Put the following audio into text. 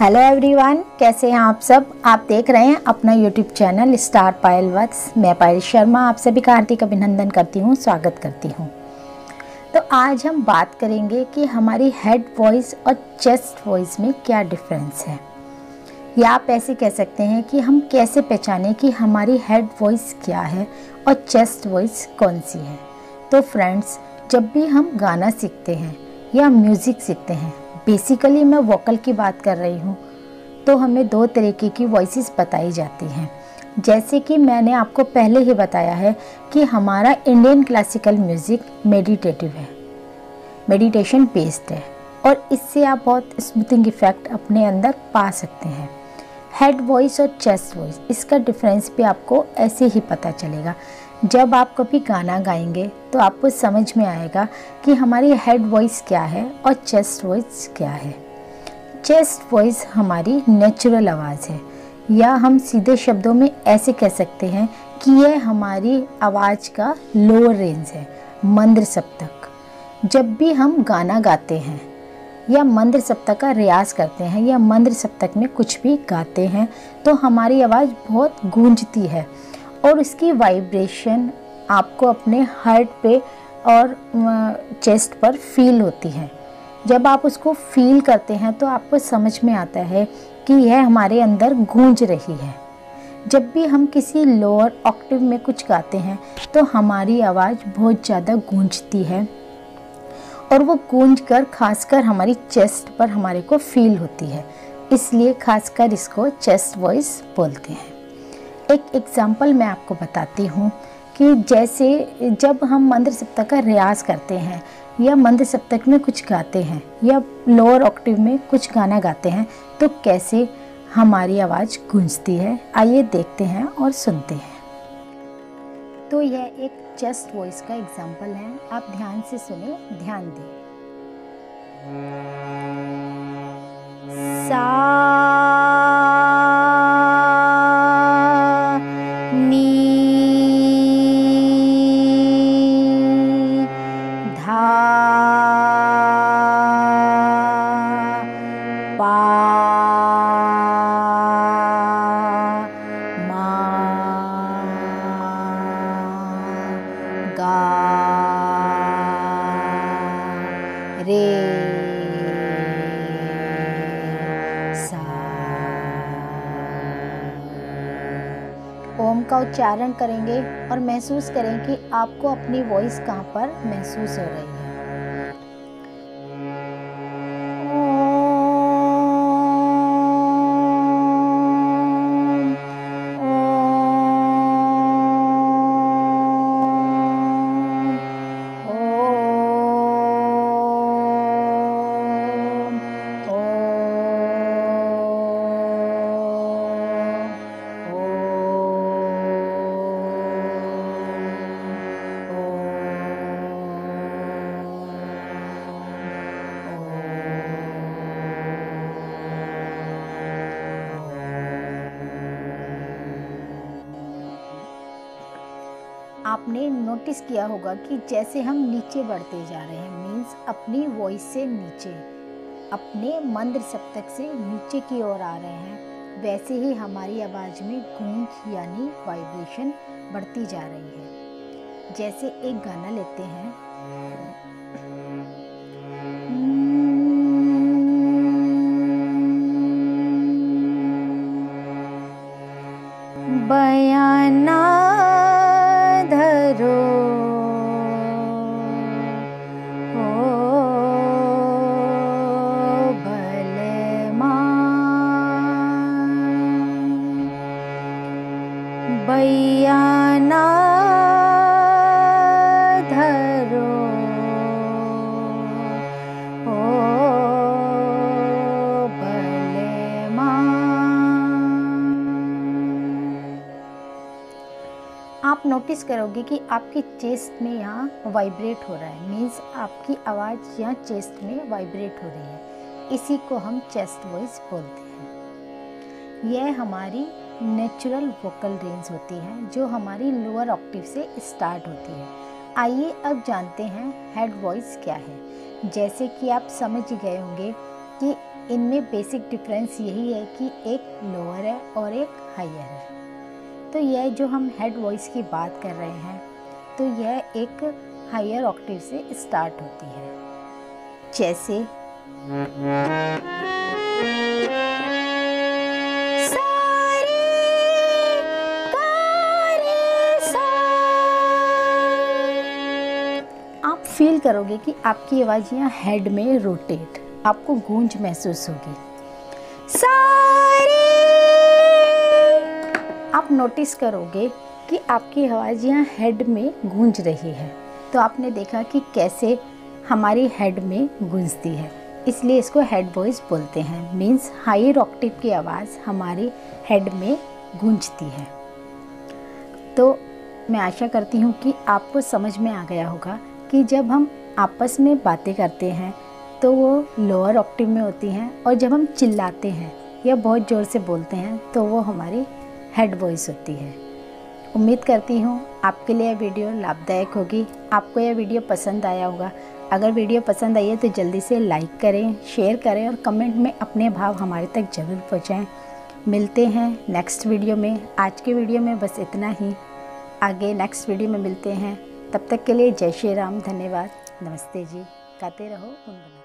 Hello everyone, कैसे हैं आप सब। आप देख रहे हैं अपना YouTube channel star Payal Vats. मैं पायल शर्मा आप सभी का हार्दिक अभिनंदन करती हूं, स्वागत करती हूं। तो आज हम बात करेंगे कि हमारी हेड वॉइस और चेस्ट वॉइस में क्या डिफरेंस है, या आप ऐसे कह सकते हैं कि हम कैसे पहचाने कि हमारी हेड वॉइस क्या है और चेस्ट वॉइस कौन सी है। तो फ्रेंड्स, जब भी हम गाना सीखते हैं या म्यूज़िक सीखते हैं, बेसिकली मैं वोकल की बात कर रही हूँ, तो हमें दो तरीके की वॉइसेस बताई जाती हैं। जैसे कि मैंने आपको पहले ही बताया है कि हमारा इंडियन क्लासिकल म्यूज़िक मेडिटेटिव है, मेडिटेशन बेस्ड है, और इससे आप बहुत स्मूथिंग इफ़ेक्ट अपने अंदर पा सकते हैं। हेड वॉइस और चेस्ट वॉइस, इसका डिफरेंस भी आपको ऐसे ही पता चलेगा। जब आप कभी गाना गाएंगे तो आपको समझ में आएगा कि हमारी हेड वॉइस क्या है और चेस्ट वॉइस क्या है। चेस्ट वॉइस हमारी नेचुरल आवाज़ है, या हम सीधे शब्दों में ऐसे कह सकते हैं कि यह हमारी आवाज़ का लोअर रेंज है, मंद्र सप्तक। जब भी हम गाना गाते हैं या मंद्र सप्तक का रियाज करते हैं या मंद्र सप्तक में कुछ भी गाते हैं, तो हमारी आवाज़ बहुत गूंजती है और इसकी वाइब्रेशन आपको अपने हार्ट पे और चेस्ट पर फील होती है। जब आप उसको फील करते हैं तो आपको समझ में आता है कि यह हमारे अंदर गूंज रही है। जब भी हम किसी लोअर ऑक्टेव में कुछ गाते हैं तो हमारी आवाज़ बहुत ज़्यादा गूंजती है और वो गूंज कर खासकर हमारी चेस्ट पर हमारे को फील होती है, इसलिए खासकर इसको चेस्ट वॉइस बोलते हैं। एक एग्ज़ाम्पल मैं आपको बताती हूँ कि जैसे जब हम मंद्र सप्तक का रियाज करते हैं या मंद्र सप्तक में कुछ गाते हैं या लोअर ऑक्टेव में कुछ गाना गाते हैं, तो कैसे हमारी आवाज़ गूंजती है, आइए देखते हैं और सुनते हैं। तो यह एक चेस्ट वॉइस का एग्ज़ाम्पल है, आप ध्यान से सुने, ध्यान दें। ओम का उच्चारण करेंगे और महसूस करें कि आपको अपनी वॉइस कहाँ पर महसूस हो रही है। आपने नोटिस किया होगा कि जैसे हम नीचे बढ़ते जा रहे हैं, मीन्स अपनी वॉइस से नीचे, अपने मंद्र सप्तक से नीचे की ओर आ रहे हैं, वैसे ही हमारी आवाज़ में गूंज यानी वाइब्रेशन बढ़ती जा रही है। जैसे एक गाना लेते हैं, बयाना बयाना धरो ओ भले माँ। आप नोटिस करोगे कि आपकी चेस्ट में यहाँ वाइब्रेट हो रहा है, मीन्स आपकी आवाज़ यहाँ चेस्ट में वाइब्रेट हो रही है, इसी को हम चेस्ट वॉइस बोलते हैं। यह हमारी नेचुरल वोकल रेंज होती है जो हमारी लोअर ऑक्टेव से स्टार्ट होती है। आइए अब जानते हैं हेड वॉइस क्या है। जैसे कि आप समझ गए होंगे कि इनमें बेसिक डिफरेंस यही है कि एक लोअर है और एक हायर है। तो यह जो हम हेड वॉइस की बात कर रहे हैं तो यह एक हायर ऑक्टेव से स्टार्ट होती है, जैसे फील करोगे कि आपकी आवाज़ यहाँ हेड में रोटेट, आपको गूंज महसूस होगी। आप नोटिस करोगे कि आपकी आवाज़ यहाँ हेड में गूंज रही है। तो आपने देखा कि कैसे हमारी हेड में गूंजती है, इसलिए इसको हेड वॉइस बोलते हैं। मीन्स हायर ऑक्टेव की आवाज़ हमारी हेड में गूंजती है। तो मैं आशा करती हूँ कि आपको समझ में आ गया होगा कि जब हम आपस में बातें करते हैं तो वो लोअर ऑक्टेव में होती हैं, और जब हम चिल्लाते हैं या बहुत ज़ोर से बोलते हैं तो वो हमारी हेड वॉइस होती है। उम्मीद करती हूँ आपके लिए यह वीडियो लाभदायक होगी, आपको यह वीडियो पसंद आया होगा। अगर वीडियो पसंद आई है तो जल्दी से लाइक करें, शेयर करें और कमेंट में अपने भाव हमारे तक ज़रूर पहुँचाएँ। मिलते हैं नेक्स्ट वीडियो में। आज के वीडियो में बस इतना ही, आगे नेक्स्ट वीडियो में मिलते हैं। तब तक के लिए जय श्री राम, धन्यवाद, नमस्ते जी, गाते रहो गुनगुनाते रहो।